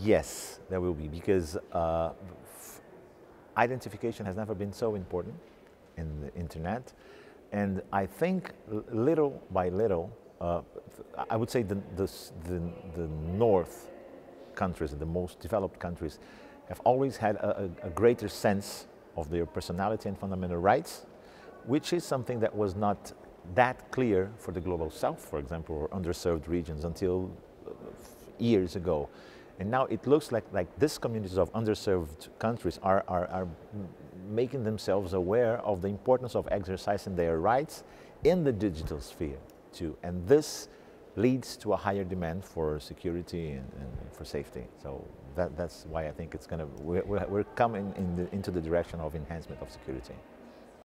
Yes, there will be, because identification has never been so important in the internet. And I think little by little, I would say the North countries, the most developed countries, have always had a greater sense of their personality and fundamental rights, which is something that was not that clear for the Global South, for example, or underserved regions until years ago. And now it looks like these communities of underserved countries are making themselves aware of the importance of exercising their rights in the digital sphere too. And this leads to a higher demand for security and for safety. So that's why I think it's we're coming into the direction of enhancement of security.